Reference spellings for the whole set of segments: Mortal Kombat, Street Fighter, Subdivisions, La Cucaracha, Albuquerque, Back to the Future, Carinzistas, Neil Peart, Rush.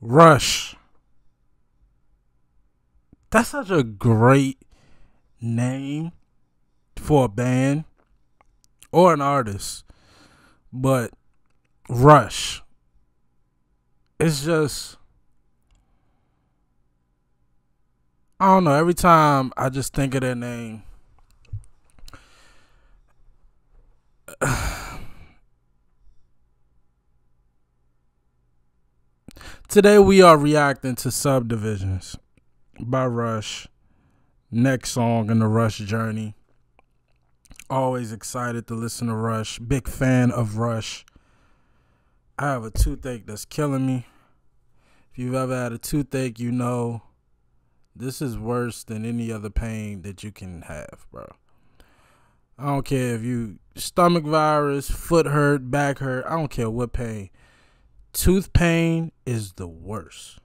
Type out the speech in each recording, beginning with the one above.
Rush. That's such a great name for a band or an artist, but Rush. It's just, I don't know, every time I just think of that name, Today we are reacting to Subdivisions by Rush. Next song in the Rush journey. Always excited to listen to Rush. Big fan of Rush. I have a toothache that's killing me. If you've ever had a toothache, you know this is worse than any other pain that you can have, bro. I don't care if you stomach virus, foot hurt, back hurt, I don't care what pain. Tooth pain is the worst,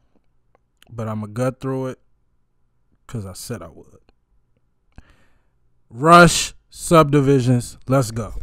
but I'm gonna gut through it because I said I would. Rush, Subdivisions, let's go.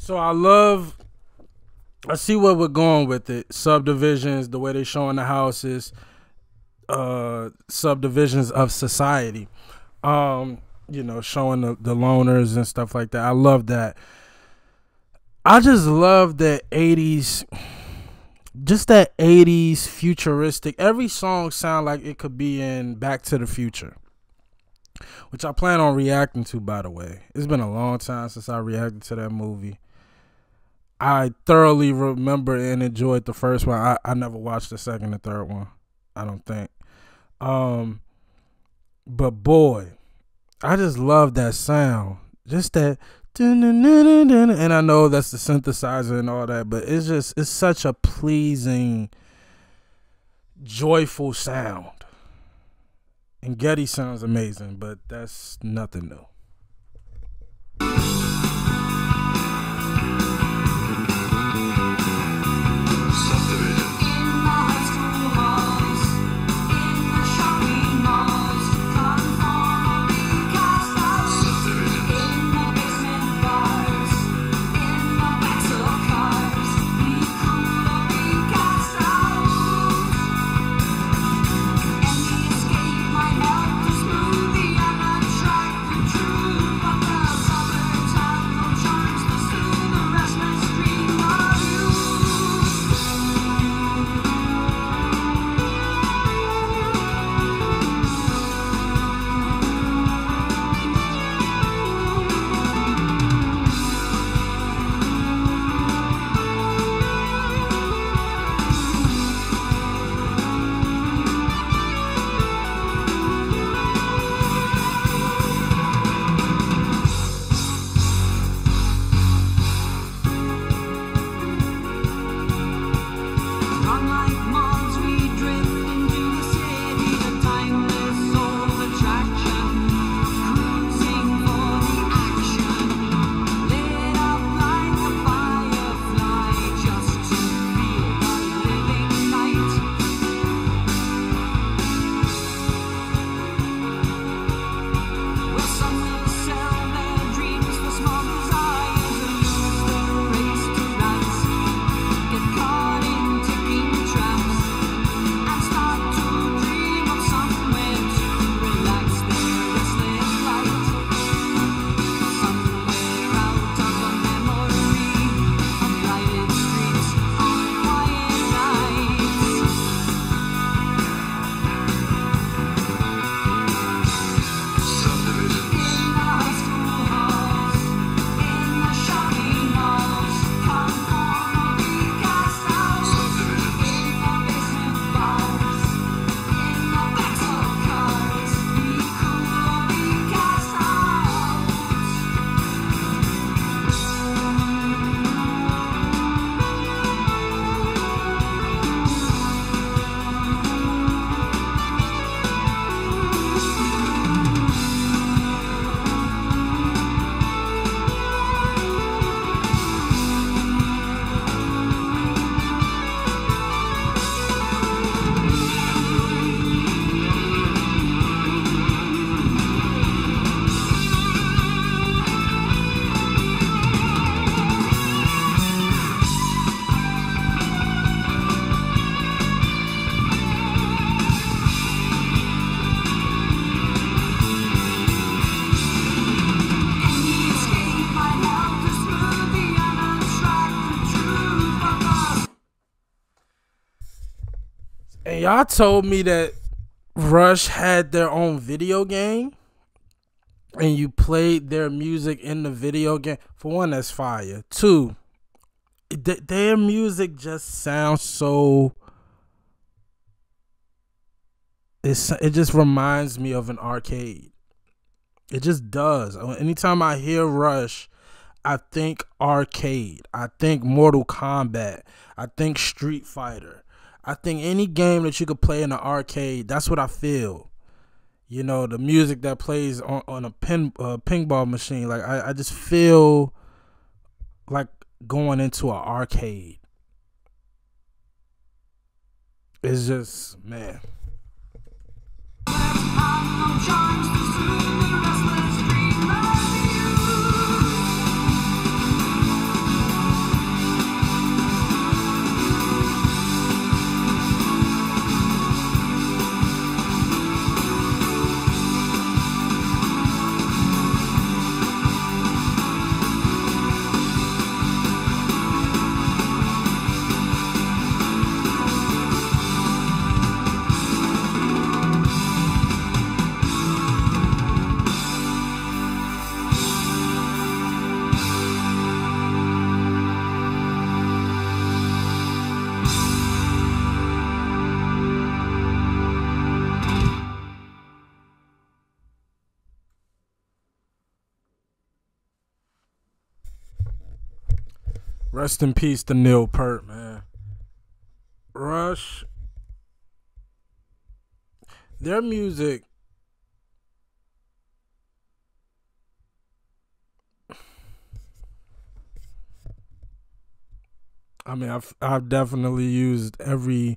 So I see where we're going with it. Subdivisions, the way they're showing the houses, subdivisions of society, you know, showing the loners and stuff like that. I love that. I just love that 80s, just that 80s futuristic. Every song sound like it could be in Back to the Future, which I plan on reacting to, by the way. It's been a long time since I reacted to that movie. I thoroughly remember and enjoyed the first one. I never watched the second and third one, I don't think. But boy, I just love that sound. Just that, and I know that's the synthesizer and all that, but it's just, it's such a pleasing, joyful sound. And Getty sounds amazing, but that's nothing new. True. Man, y'all told me that Rush had their own video game and you played their music in the video game. For one, that's fire. Two, their music just sounds so... It just reminds me of an arcade. It just does. Anytime I hear Rush, I think arcade. I think Mortal Kombat. I think Street Fighter. I think any game that you could play in an arcade, that's what I feel. You know, the music that plays on a pinball machine. Like, I just feel like going into an arcade. It's just, man. Rest in peace to Neil Peart, man. Rush, their music, I mean, I've definitely used any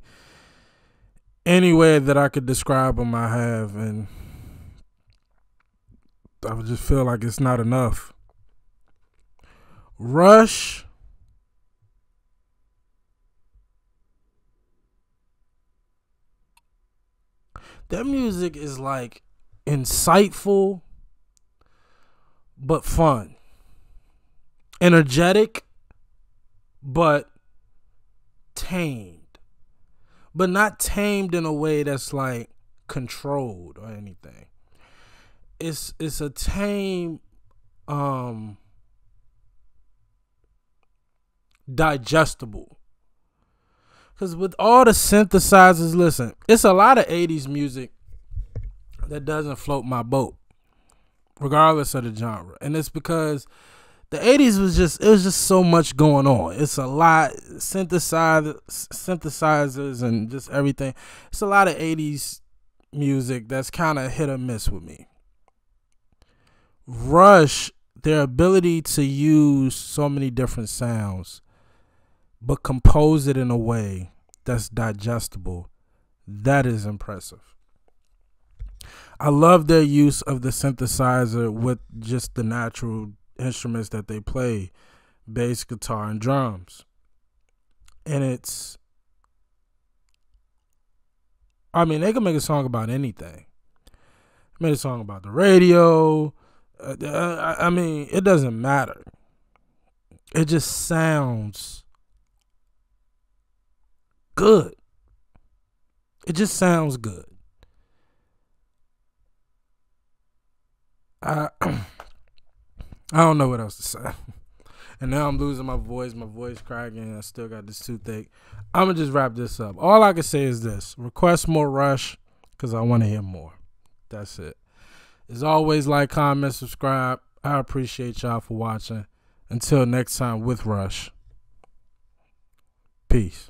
way that I could describe them I have, and I would just feel like it's not enough. Rush, that music is like insightful, but fun, energetic, but tamed, but not tamed in a way that's like controlled or anything. It's a tame, digestible. Because with all the synthesizers, listen, it's a lot of 80s music that doesn't float my boat, regardless of the genre. And it's because the 80s was just so much going on. It's a lot, synthesizers and just everything. It's a lot of 80s music that's kind of hit or miss with me. Rush, their ability to use so many different sounds, but compose it in a way that's digestible, that is impressive. I love their use of the synthesizer with just the natural instruments that they play, bass, guitar, and drums. And it's, I mean, they can make a song about anything. I made a song about the radio. I mean, it doesn't matter. It just sounds good. It just sounds good. I don't know what else to say. And now I'm losing my voice. My voice cracking. I still got this toothache. I'm going to just wrap this up. All I can say is this. Request more Rush because I want to hear more. That's it. As always, like, comment, subscribe. I appreciate y'all for watching. Until next time with Rush. Peace.